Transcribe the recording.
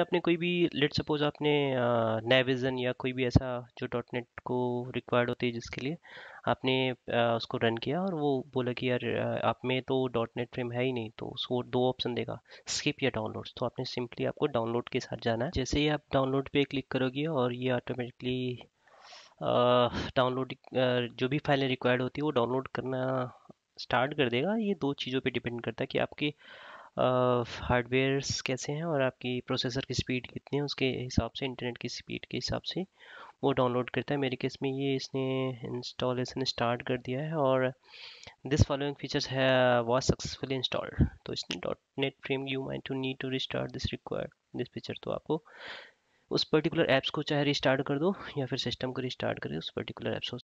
आपने कोई भी लेट सपोज आपने नेविजन या कोई भी ऐसा जो .NET को रिक्वायर्ड होती है जिसके लिए आपने उसको रन किया और वो बोला कि यार आप में तो .NET फ्रेम है ही नहीं, तो उसको दो ऑप्शन देगा, स्किप या डाउनलोड्स। तो आपने सिंपली आपको डाउनलोड के साथ जाना है। जैसे ही आप डाउनलोड पे क्लिक करोगे और ये ऑटोमेटिकली डाउनलोड जो भी फाइलें रिक्वायर्ड होती है वो डाउनलोड करना स्टार्ट कर देगा। ये दो चीज़ों पर डिपेंड करता है कि आपके हार्डवेयर्स कैसे हैं और आपकी प्रोसेसर की स्पीड कितनी है, उसके हिसाब से इंटरनेट की स्पीड के हिसाब से वो डाउनलोड करता है। मेरे केस में ये इसने इंस्टॉलेशन स्टार्ट कर दिया है और दिस फॉलोइंग फीचर्स है वाज सक्सेसफुली इंस्टॉल्ड। तो इसने .NET frame you might to need to restart this required this feature. तो आपको उस पर्टिकुलर ऐप्स को चाहे रिस्टार्ट कर दो या फिर सिस्टम को रिस्टार्ट करें, उस पर्टिकुलर ऐप्स